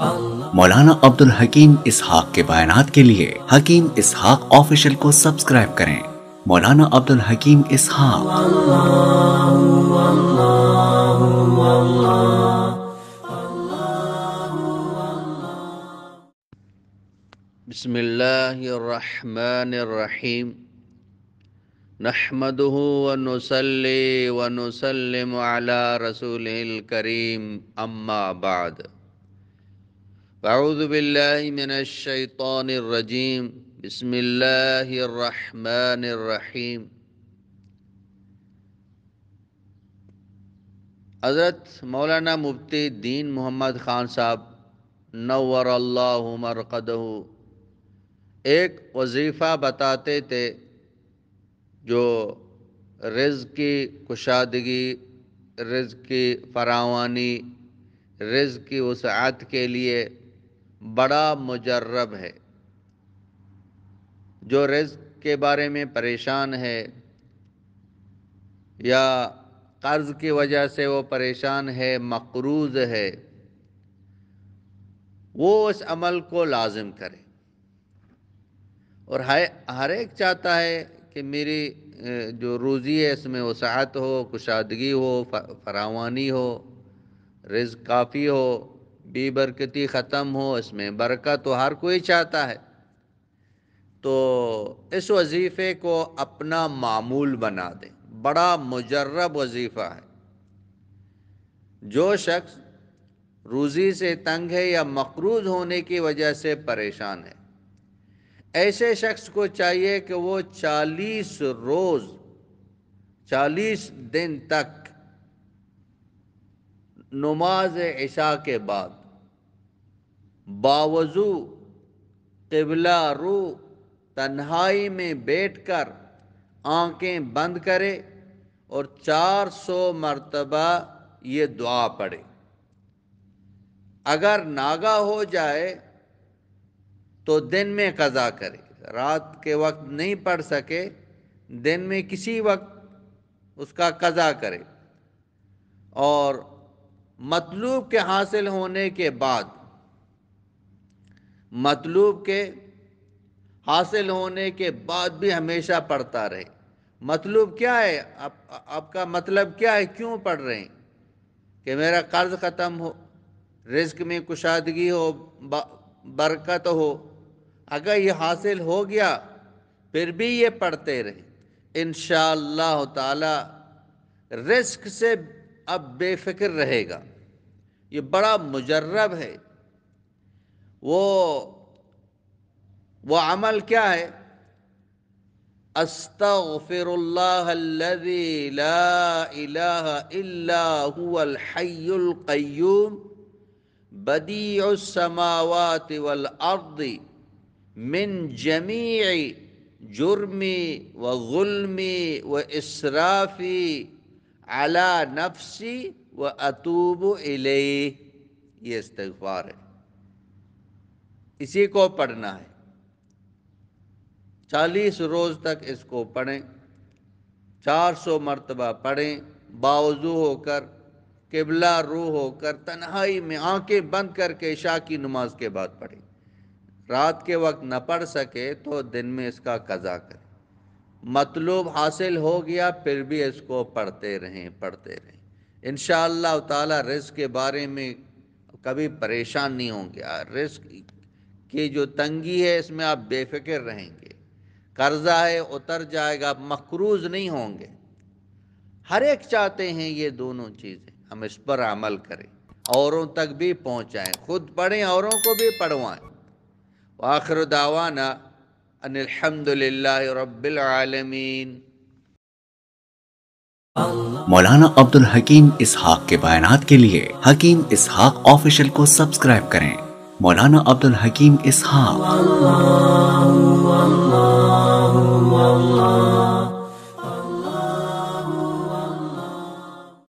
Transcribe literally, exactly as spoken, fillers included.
मौलाना अब्दुल हकीम इसहाक के बयानात के लिए हकीम इसहाक ऑफिशियल को सब्सक्राइब करें। मौलाना अब्दुल हकीम इसहाक। بسم الله الرحمن الرحيم نحمده ونصلي ونسلم على رسوله الكريم أما بعد أعوذ بالله من الشيطان الرجيم بسم الله الرحمن الرحيم حضرت مولانا مفتی دین محمد خان صاحب نور اللہ مرقدہ ایک وظیفہ بتاتے تھے جو رزق کی کشادگی، رزق کی فراوانی، رزق کی وسعت کے لیے بڑا مجرب ہے۔ جو رزق کے بارے میں پریشان ہے یا قرض کی وجہ سے وہ پریشان ہے، مقروض ہے، وہ اس عمل کو لازم کرے۔ اور ہر ایک چاہتا ہے کہ میری جو روزی ہے اس میں وسعت ہو، کشادگی ہو، فراوانی ہو، رزق کافی ہو، بے برکتی ختم ہو، اس میں برکت ہو، ہر کوئی چاہتا ہے۔ تو اس وظیفے کو اپنا معمول بنا دیں، بڑا مجرب وظیفہ ہے۔ جو شخص روزی سے تنگ ہے یا مقروض ہونے کی وجہ سے پریشان ہے، ایسے شخص کو چاہیے کہ وہ چالیس روز چالیس دن تک نماز عشاء کے بعد باوضو قبلہ رو تنہائی میں بیٹھ کر آنکھیں بند کرے اور چار سو مرتبہ یہ دعا پڑھے۔ اگر ناغہ ہو جائے تو دن میں قضا کرے، رات کے وقت نہیں پڑھ سکے دن میں کسی وقت اس کا قضا کرے، اور مطلوب کے حاصل ہونے کے بعد مطلوب کے حاصل ہونے کے بعد بھی ہمیشہ پڑھتا رہے۔ مطلوب کیا ہے؟ آپ کا مطلب کیا ہے؟ کیوں پڑھ رہے ہیں؟ کہ میرا قرض ختم ہو، رزق میں کشادگی ہو، برکت ہو۔ اگر یہ حاصل ہو گیا پھر بھی یہ پڑھتے رہیں، انشاءاللہ تعالی رزق سے اب بے فکر رہے گا۔ یہ بڑا مجرب ہے۔ وہ عمل کیا ہے؟ استغفر اللہ الذی لا الہ الا هو الحی القیوم بدیع السماوات والارض من جمیع جرمی و ظلمی و اسرافی علی نفسی و اتوب الیہ۔ یہ استغفار ہے، اسی کو پڑھنا ہے۔ چالیس روز تک اس کو پڑھیں، چار سو مرتبہ پڑھیں، باوضو ہو کر قبلہ رو ہو کر تنہائی میں آنکھیں بند کر کے عشاء کی نماز کے بعد پڑھیں۔ رات کے وقت نہ پڑھ سکے تو دن میں اس کا قضا کریں۔ مطلوب حاصل ہو گیا پھر بھی اس کو پڑھتے رہیں پڑھتے رہیں انشاءاللہ تعالی رزق کے بارے میں کبھی پریشان نہیں ہوں گے۔ رزق کی جو تنگی ہے اس میں آپ بے فکر رہیں گے۔ قرضہ ہے، اتر جائے گا، مقروض نہیں ہوں گے۔ ہر ایک چاہتے ہیں یہ دونوں چیزیں۔ ہم اس پر عمل کریں، اوروں تک بھی پہنچائیں، خود پڑھیں، اوروں کو بھی پڑھوائیں۔ وآخر دعوانا ان الحمدللہ رب العالمین۔ مولانا عبد الحکیم اسحاق کے بیانات کے لیے حکیم اسحاق آفیشل کو سبسکرائب کریں۔ مولانا عبد الحکیم اسحاق۔